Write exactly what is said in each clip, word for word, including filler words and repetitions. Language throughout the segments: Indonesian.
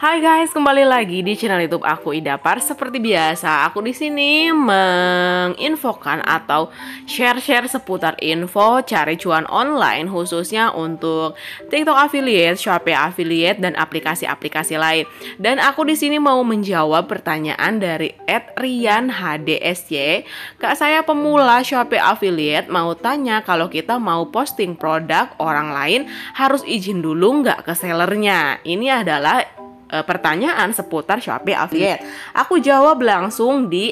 Hai guys, kembali lagi di channel YouTube aku, Ida Par. Seperti biasa, aku di sini menginfokan atau share-share seputar info cari cuan online, khususnya untuk TikTok affiliate, Shopee affiliate, dan aplikasi-aplikasi lain. Dan aku di sini mau menjawab pertanyaan dari et rianhdsy. Kak, saya pemula Shopee affiliate, mau tanya kalau kita mau posting produk orang lain harus izin dulu nggak ke sellernya? Ini adalah pertanyaan seputar Shopee Affiliate. Aku jawab langsung di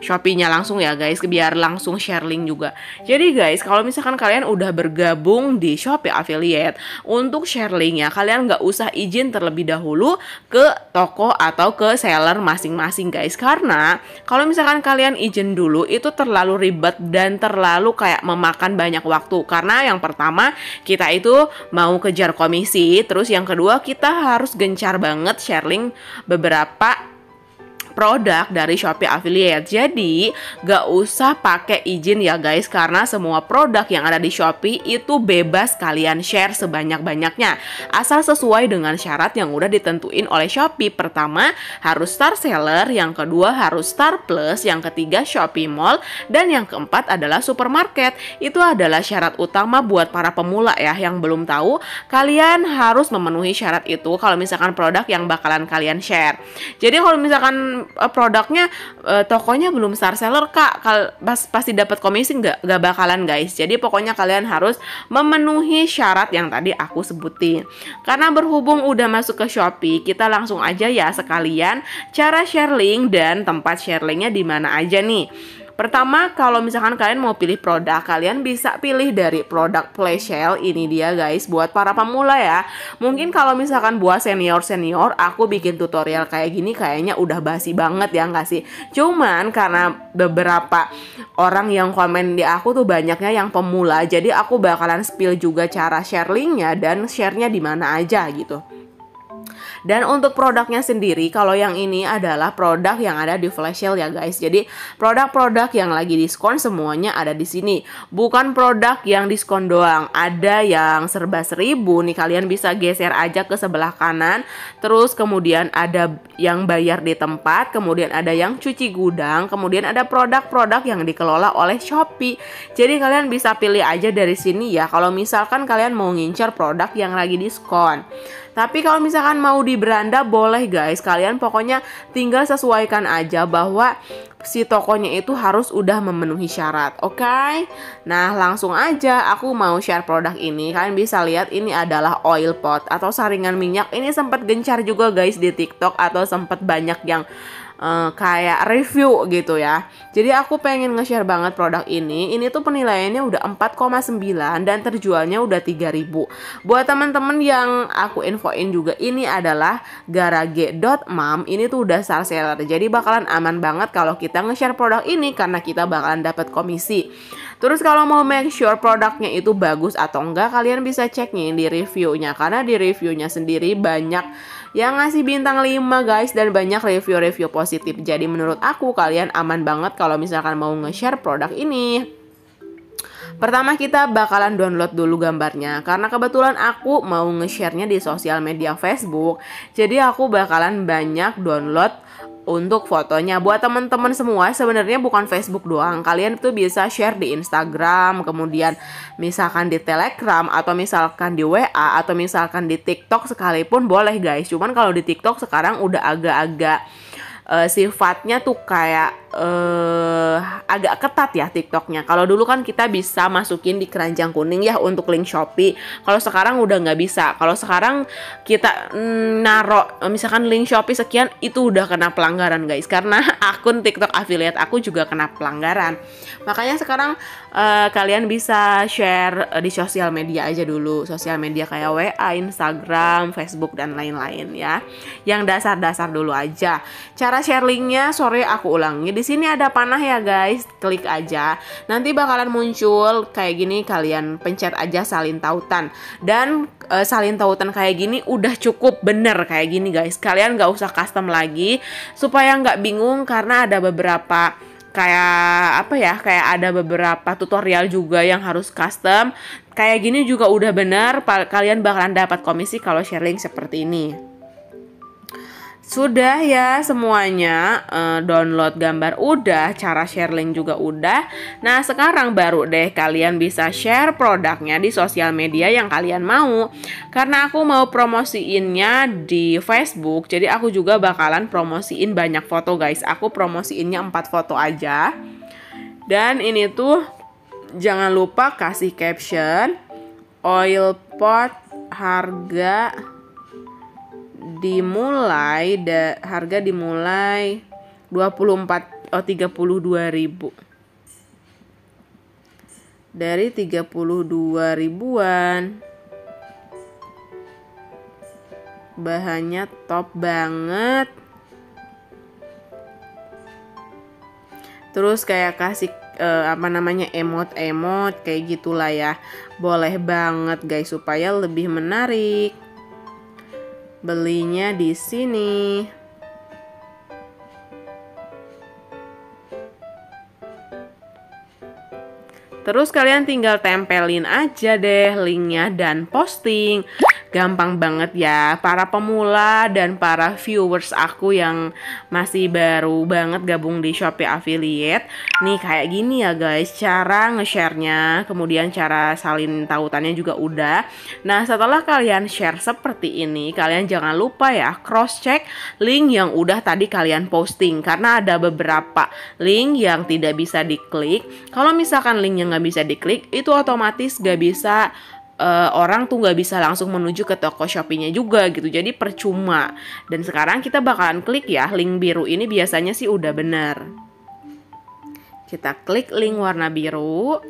Shopee-nya langsung ya guys, biar langsung share link juga. Jadi guys, kalau misalkan kalian udah bergabung di Shopee Affiliate, untuk share linknya kalian nggak usah izin terlebih dahulu ke toko atau ke seller masing-masing guys, karena kalau misalkan kalian izin dulu itu terlalu ribet dan terlalu kayak memakan banyak waktu. Karena yang pertama kita itu mau kejar komisi, terus yang kedua kita harus gencar banget share link beberapa produk dari Shopee Affiliate. Jadi gak usah pakai izin ya guys, karena semua produk yang ada di Shopee itu bebas kalian share sebanyak-banyaknya, asal sesuai dengan syarat yang udah ditentuin oleh Shopee. Pertama harus star seller, yang kedua harus star plus, yang ketiga Shopee Mall, dan yang keempat adalah supermarket. Itu adalah syarat utama buat para pemula ya. Yang belum tahu, kalian harus memenuhi syarat itu kalau misalkan produk yang bakalan kalian share. Jadi kalau misalkan produknya eh, tokonya belum star seller, Kak, pas pasti dapat komisi nggak? Nggak bakalan guys. Jadi pokoknya kalian harus memenuhi syarat yang tadi aku sebutin. Karena berhubung udah masuk ke Shopee, kita langsung aja ya sekalian cara share link dan tempat share linknya di mana aja nih. Pertama, kalau misalkan kalian mau pilih produk, kalian bisa pilih dari produk flash sale. Ini dia guys, buat para pemula ya. Mungkin kalau misalkan buat senior-senior, aku bikin tutorial kayak gini kayaknya udah basi banget ya nggak sih? Cuman karena beberapa orang yang komen di aku tuh banyaknya yang pemula, jadi aku bakalan spill juga cara share linknya dan sharenya di mana aja gitu. Dan untuk produknya sendiri, kalau yang ini adalah produk yang ada di flash sale ya guys. Jadi produk-produk yang lagi diskon semuanya ada di sini. Bukan produk yang diskon doang, ada yang serba seribu nih, kalian bisa geser aja ke sebelah kanan. Terus kemudian ada yang bayar di tempat, kemudian ada yang cuci gudang, kemudian ada produk-produk yang dikelola oleh Shopee. Jadi kalian bisa pilih aja dari sini ya, kalau misalkan kalian mau ngincar produk yang lagi diskon. Tapi kalau misalkan mau di beranda boleh guys, kalian pokoknya tinggal sesuaikan aja bahwa si tokonya itu harus udah memenuhi syarat, oke? Okay? Nah langsung aja aku mau share produk ini. Kalian bisa lihat ini adalah oil pot atau saringan minyak. Ini sempat gencar juga guys di TikTok, atau sempat banyak yang Uh, kayak review gitu ya. Jadi aku pengen nge-share banget produk ini. Ini tuh penilaiannya udah empat koma sembilan dan terjualnya udah tiga ribu. Buat temen-temen yang aku infoin juga, ini adalah garage dot mom. Ini tuh udah star seller, jadi bakalan aman banget kalau kita nge-share produk ini, karena kita bakalan dapat komisi. Terus kalau mau make sure produknya itu bagus atau enggak, kalian bisa cek nih di reviewnya, karena di reviewnya sendiri banyak yang ngasih bintang lima guys, dan banyak review-review positif. Jadi menurut aku kalian aman banget kalau misalkan mau nge-share produk ini. Pertama kita bakalan download dulu gambarnya, karena kebetulan aku mau nge-share-nya di sosial media Facebook. Jadi aku bakalan banyak download untuk fotonya. Buat teman-teman semua, sebenarnya bukan Facebook doang, kalian tuh bisa share di Instagram, kemudian misalkan di Telegram, atau misalkan di W A, atau misalkan di TikTok sekalipun boleh guys. Cuman kalau di TikTok sekarang udah agak-agak uh, sifatnya tuh kayak Uh, agak ketat ya TikToknya. Kalau dulu kan kita bisa masukin di keranjang kuning ya untuk link Shopee. Kalau sekarang udah nggak bisa. Kalau sekarang kita mm, narok misalkan link Shopee sekian, itu udah kena pelanggaran guys, karena akun TikTok affiliate aku juga kena pelanggaran. Makanya sekarang uh, kalian bisa share uh, di sosial media aja dulu. Sosial media kayak W A, Instagram, Facebook, dan lain-lain ya. Yang dasar-dasar dulu aja. Cara Cara share linknya sorry aku ulangi. Di sini ada panah ya guys, klik aja. Nanti bakalan muncul kayak gini, kalian pencet aja salin tautan. Dan e, salin tautan kayak gini udah cukup bener kayak gini guys. Kalian nggak usah custom lagi supaya nggak bingung, karena ada beberapa kayak apa ya, kayak ada beberapa tutorial juga yang harus custom. Kayak gini juga udah bener, kalian bakalan dapat komisi kalau sharing seperti ini. Sudah ya semuanya, e, download gambar udah, cara share link juga udah. Nah sekarang baru deh kalian bisa share produknya di sosial media yang kalian mau. Karena aku mau promosiinnya di Facebook, jadi aku juga bakalan promosiin banyak foto guys. Aku promosiinnya empat foto aja. Dan ini tuh jangan lupa kasih caption oil pot harga dimulai da, harga dimulai dua puluh empat oh tiga puluh dua ribu dari tiga puluh dua ribuan, bahannya top banget. Terus kayak kasih Uh, apa namanya emot-emot kayak gitulah ya, boleh banget guys supaya lebih menarik. Belinya di sini. Terus kalian tinggal tempelin aja deh linknya dan posting. Gampang banget ya, para pemula dan para viewers aku yang masih baru banget gabung di Shopee Affiliate. Nih kayak gini ya guys, cara nge-share-nya, kemudian cara salin tautannya juga udah. Nah setelah kalian share seperti ini, kalian jangan lupa ya cross-check link yang udah tadi kalian posting. Karena ada beberapa link yang tidak bisa diklik. Kalau misalkan linknya nggak bisa diklik, itu otomatis nggak bisa, Uh, orang tuh nggak bisa langsung menuju ke toko Shopee-nya juga gitu, jadi percuma. Dan sekarang kita bakalan klik ya link biru ini, biasanya sih udah bener. Kita klik link warna biru.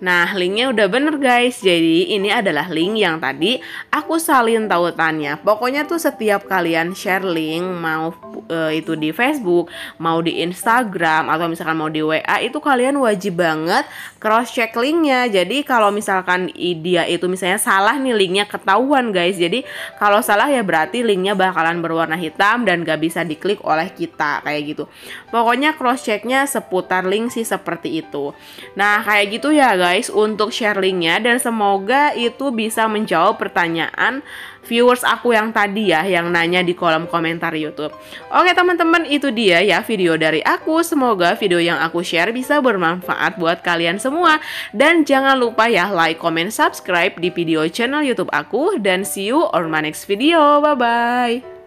Nah linknya udah bener guys, jadi ini adalah link yang tadi aku salin tautannya. Pokoknya tuh setiap kalian share link, mau e, itu di Facebook, mau di Instagram, atau misalkan mau di W A, itu kalian wajib banget cross check linknya. Jadi kalau misalkan dia itu misalnya salah nih linknya, ketahuan guys. Jadi kalau salah ya berarti linknya bakalan berwarna hitam dan gak bisa diklik oleh kita kayak gitu. Pokoknya cross checknya seputar link sih seperti itu. Nah kayak gitu ya guys guys untuk share linknya, dan semoga itu bisa menjawab pertanyaan viewers aku yang tadi ya, yang nanya di kolom komentar YouTube. Oke teman-teman, itu dia ya video dari aku. Semoga video yang aku share bisa bermanfaat buat kalian semua. Dan jangan lupa ya like, comment, subscribe di video channel YouTube aku. Dan see you on my next video. Bye-bye.